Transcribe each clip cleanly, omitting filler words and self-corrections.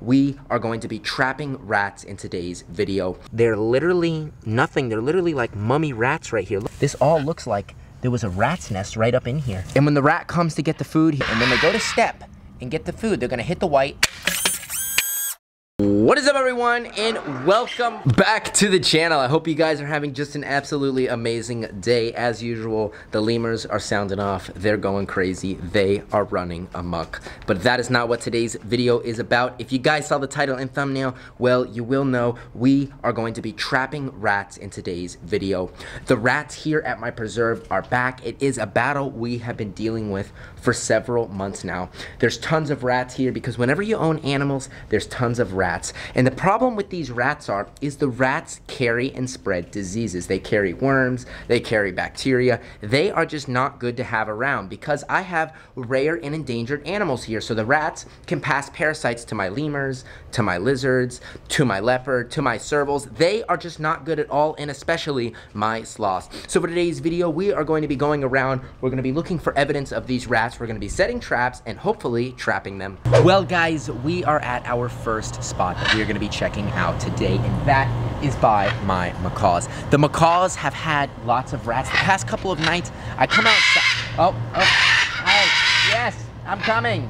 We are going to be trapping rats in today's video. They're literally nothing. They're literally like mummy rats right here. Look, this all looks like there was a rat's nest right up in here. And when the rat comes to get the food, and when they go to step and get the food, they're gonna hit the white. What is up, everyone, and welcome back to the channel. I hope you guys are having just an absolutely amazing day. As usual, the lemurs are sounding off. They're going crazy. They are running amok. But that is not what today's video is about. If you guys saw the title and thumbnail, well, you will know we are going to be trapping rats in today's video. The rats here at my preserve are back. It is a battle we have been dealing with for several months now. There's tons of rats here because whenever you own animals, there's tons of rats. And the problem with these rats is the rats carry and spread diseases. They carry worms, they carry bacteria. They are just not good to have around because I have rare and endangered animals here. So the rats can pass parasites to my lemurs, to my lizards, to my leopard, to my servals. They are just not good at all, and especially my sloths. So for today's video, we are going to be going around. We're going to be looking for evidence of these rats. We're going to be setting traps and hopefully trapping them. Well, guys, we are at our first spot that we are going to be checking out today, and that is by my macaws. The macaws have had lots of rats. The past couple of nights, I come outside. Yes, I'm coming.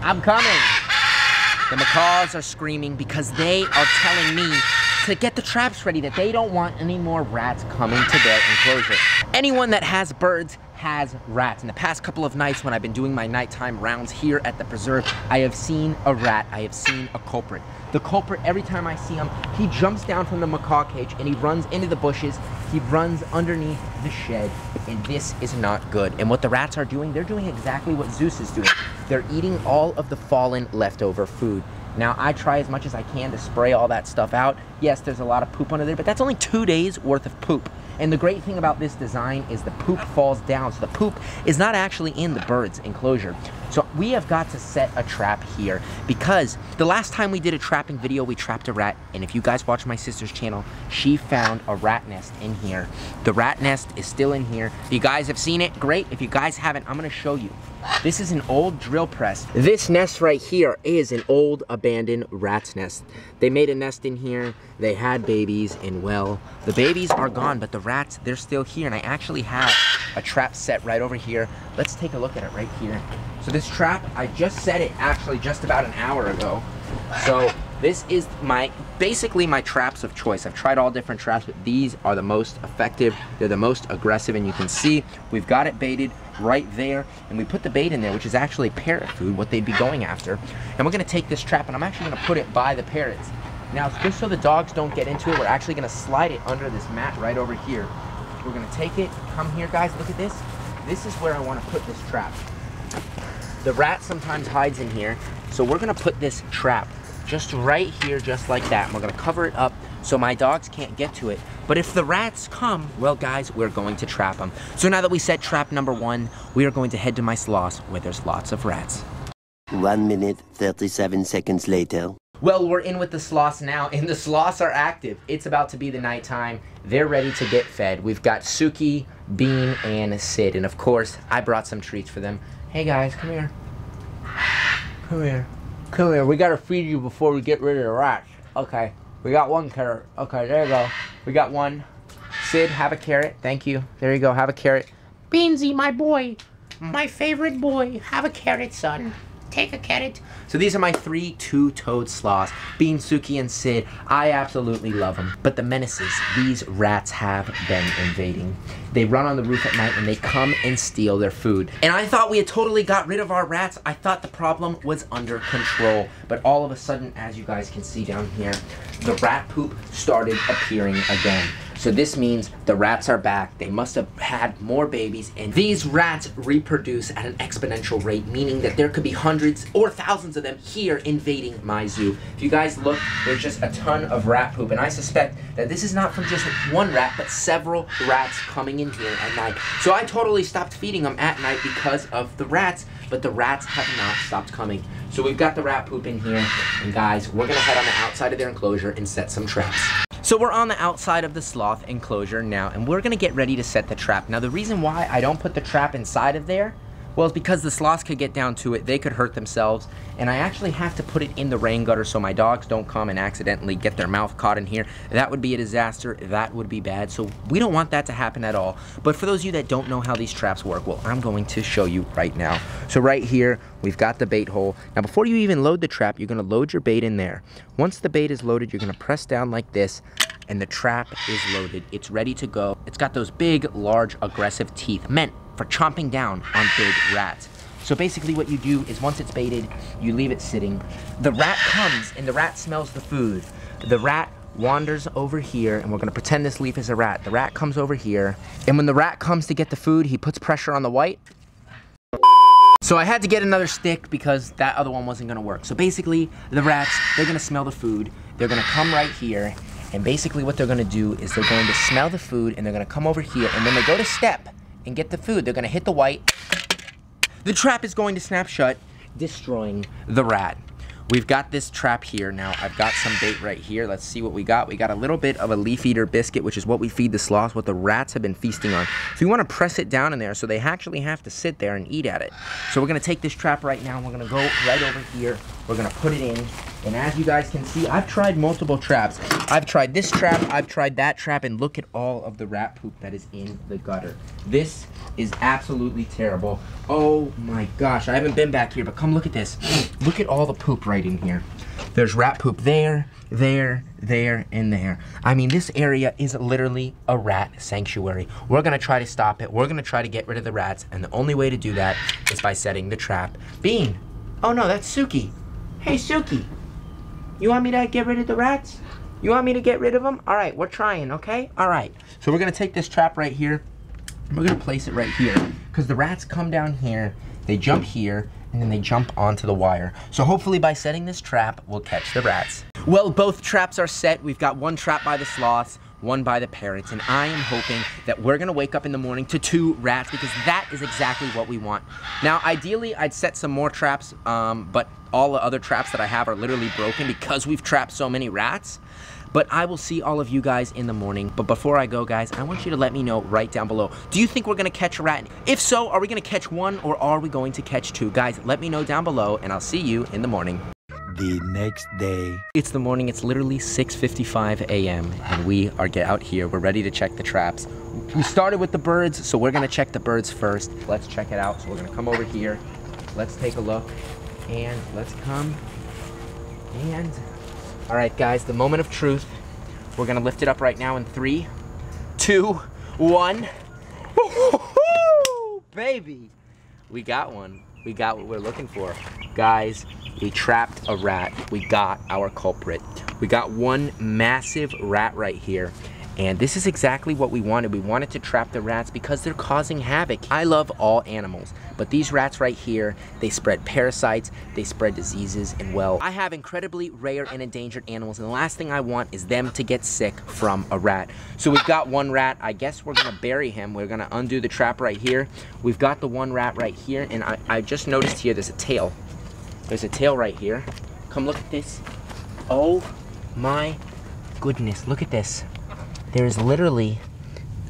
The macaws are screaming because they are telling me to get the traps ready, that they don't want any more rats coming to their enclosure. Anyone that has birds has rats. In the past couple of nights when I've been doing my nighttime rounds here at the preserve, I have seen a rat, I have seen a culprit. The culprit, every time I see him, he jumps down from the macaw cage and he runs into the bushes, he runs underneath the shed, and this is not good. And what the rats are doing, they're doing exactly what Zeus is doing. They're eating all of the fallen leftover food. Now, I try as much as I can to spray all that stuff out. Yes, there's a lot of poop under there, but that's only 2 days worth of poop. And the great thing about this design is the poop falls down, so the poop is not actually in the bird's enclosure. So we have got to set a trap here because the last time we did a trapping video, we trapped a rat. And if you guys watch my sister's channel, she found a rat nest in here. The rat nest is still in here. If you guys have seen it, great. If you guys haven't, I'm gonna show you. This is an old drill press. This nest right here is an old abandoned rat's nest. They made a nest in here, they had babies, and well, the babies are gone, but the rats, they're still here, and I actually have a trap set right over here. Let's take a look at it right here. So this trap, I just set it actually just about an hour ago. So this is basically my traps of choice. I've tried all different traps, but these are the most effective. They're the most aggressive, and you can see we've got it baited right there, and we put the bait in there, which is actually parrot food, what they'd be going after. And we're gonna take this trap, and I'm actually gonna put it by the parrots. Now, just so the dogs don't get into it, we're actually gonna slide it under this mat right over here. We're gonna take it, come here, guys, look at this. This is where I wanna put this trap. The rat sometimes hides in here, so we're gonna put this trap just right here, just like that. And we're gonna cover it up so my dogs can't get to it. But if the rats come, well, guys, we're going to trap them. So now that we set trap number one, we are going to head to my sloths where there's lots of rats. 1 minute, 37 seconds later. Well, we're in with the sloths now, and the sloths are active. It's about to be the nighttime. They're ready to get fed. We've got Suki, Bean, and Sid. And of course, I brought some treats for them. Hey guys, come here. Come here. Come here, we gotta feed you before we get rid of the rats. Okay, we got one carrot. Okay, there you go. We got one. Sid, have a carrot. Thank you. There you go, have a carrot. Beansy, my boy. My favorite boy. Have a carrot, son. Take a carrot. So these are my three two-toed sloths, Bean, Suki, and Sid. I absolutely love them. But the menaces these rats have been invading. They run on the roof at night and they come and steal their food. And I thought we had totally got rid of our rats. I thought the problem was under control. But all of a sudden, as you guys can see down here, the rat poop started appearing again. So this means the rats are back. They must have had more babies, and these rats reproduce at an exponential rate, meaning that there could be hundreds or thousands of them here invading my zoo. If you guys look, there's just a ton of rat poop, and I suspect that this is not from just one rat, but several rats coming in here at night. So I totally stopped feeding them at night because of the rats, but the rats have not stopped coming. So we've got the rat poop in here, and guys, we're gonna head on the outside of their enclosure and set some traps. So we're on the outside of the sloth enclosure now, and we're gonna get ready to set the trap. Now, the reason why I don't put the trap inside of there Well, it's because the sloths could get down to it, they could hurt themselves, and I actually have to put it in the rain gutter so my dogs don't come and accidentally get their mouth caught in here. That would be a disaster, that would be bad, so we don't want that to happen at all. But for those of you that don't know how these traps work, well, I'm going to show you right now. So right here, we've got the bait hole. Now before you even load the trap, you're gonna load your bait in there. Once the bait is loaded, you're gonna press down like this, and the trap is loaded. It's ready to go. It's got those big, large, aggressive teeth meant for chomping down on big rats. So basically what you do is once it's baited, you leave it sitting. The rat comes and the rat smells the food. The rat wanders over here, and we're gonna pretend this leaf is a rat. The rat comes over here, and when the rat comes to get the food, he puts pressure on the white. So I had to get another stick because that other one wasn't gonna work. So basically, the rats, they're gonna smell the food. They're gonna come right here, and basically what they're gonna do is they're going to smell the food and they're gonna come over here, and when they go to step and get the food, they're gonna hit the white. The trap is going to snap shut, destroying the rat. We've got this trap here. Now I've got some bait right here. Let's see what we got. We got a little bit of a leaf eater biscuit, which is what we feed the sloths, what the rats have been feasting on. So you wanna press it down in there so they actually have to sit there and eat at it. So we're gonna take this trap right now and we're gonna go right over here. We're gonna put it in. And as you guys can see, I've tried multiple traps. I've tried this trap, I've tried that trap, and look at all of the rat poop that is in the gutter. This is absolutely terrible. Oh my gosh, I haven't been back here, but come look at this. Look at all the poop right in here. There's rat poop there, and there. I mean, this area is literally a rat sanctuary. We're gonna try to stop it. We're gonna try to get rid of the rats, and the only way to do that is by setting the trap. Bean, oh no, that's Suki. Hey, Suki. You want me to get rid of the rats? You want me to get rid of them? All right, we're trying, okay? All right, so we're gonna take this trap right here, and we're gonna place it right here, because the rats come down here, they jump here, and then they jump onto the wire. So hopefully by setting this trap, we'll catch the rats. Well, both traps are set. We've got one trap by the sloths, one by the parrots, and I am hoping that we're gonna wake up in the morning to 2 rats, because that is exactly what we want. Now, ideally, I'd set some more traps, but all the other traps that I have are literally broken because we've trapped so many rats. But I will see all of you guys in the morning. But before I go, guys, I want you to let me know right down below. Do you think we're gonna catch a rat? If so, are we gonna catch 1 or are we going to catch 2? Guys, let me know down below, and I'll see you in the morning. The next day. It's the morning, it's literally 6:55 a.m. and we are out here, we're ready to check the traps. We started with the birds, so we're gonna check the birds first. Let's check it out, so we're gonna come over here. Let's take a look, and let's come, and... All right, guys, the moment of truth. We're gonna lift it up right now in 3, 2, 1. Woo-hoo-hoo! Baby, we got one. We got what we're looking for. Guys, we trapped a rat. We got our culprit. We got one massive rat right here. And this is exactly what we wanted. We wanted to trap the rats because they're causing havoc. I love all animals, but these rats right here, they spread parasites, they spread diseases, and well, I have incredibly rare and endangered animals, and the last thing I want is them to get sick from a rat. So we've got 1 rat. I guess we're gonna bury him. We're gonna undo the trap right here. We've got the 1 rat right here, and I just noticed here there's a tail. There's a tail right here. Come look at this. Oh my goodness, look at this. There's literally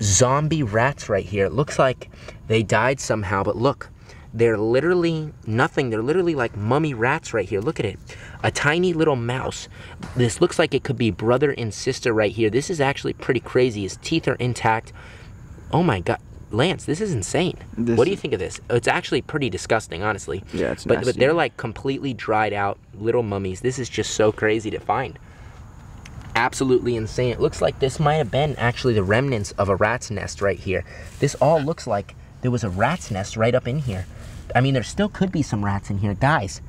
zombie rats right here. It looks like they died somehow, but look, they're literally nothing. They're literally like mummy rats right here. Look at it, a tiny little mouse. This looks like it could be brother and sister right here. This is actually pretty crazy. His teeth are intact. Oh my God, Lance, this is insane. What do you think of this? It's actually pretty disgusting, honestly. Yeah, it's nasty. But they're like completely dried out little mummies. This is just so crazy to find. Absolutely insane. It looks like this might have been actually the remnants of a rat's nest right here. This all looks like there was a rat's nest right up in here. I mean, there still could be some rats in here. Guys,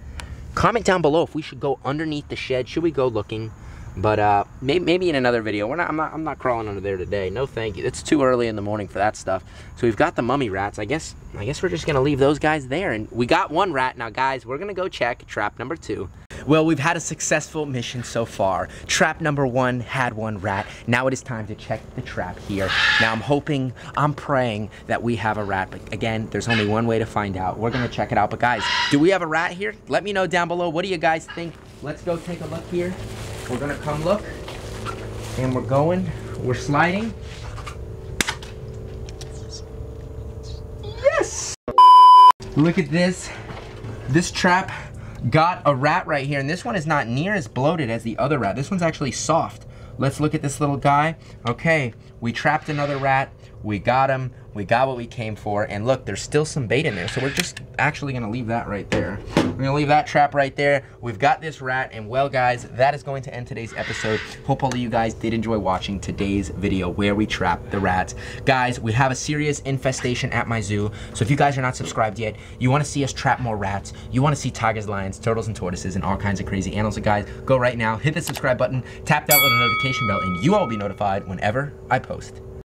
comment down below if we should go underneath the shed. Should we go looking? But maybe in another video. I'm not crawling under there today. No, thank you. It's too early in the morning for that stuff. So we've got the mummy rats. I guess we're just gonna leave those guys there. And we got 1 rat. Now, guys, we're gonna go check trap number 2. Well, we've had a successful mission so far. Trap number 1 had 1 rat. Now it is time to check the trap here. Now I'm hoping, I'm praying that we have a rat. But again, there's only 1 way to find out. We're gonna check it out. But guys, do we have a rat here? Let me know down below. What do you guys think? Let's go take a look here. We're gonna come look, and we're going, we're sliding. Yes! Look at this. This trap got a rat right here, and this one is not near as bloated as the other rat. This one's actually soft. Let's look at this little guy. Okay, we trapped another rat. We got him. We got what we came for. And look, there's still some bait in there. So we're just actually gonna leave that right there. We're gonna leave that trap right there. We've got this rat. And well, guys, that is going to end today's episode. Hope all of you guys did enjoy watching today's video where we trapped the rats. Guys, we have a serious infestation at my zoo. So if you guys are not subscribed yet, you wanna see us trap more rats, you wanna see tigers, lions, turtles, and tortoises, and all kinds of crazy animals. So guys, go right now, hit the subscribe button, tap that little notification bell, and you all will be notified whenever I post.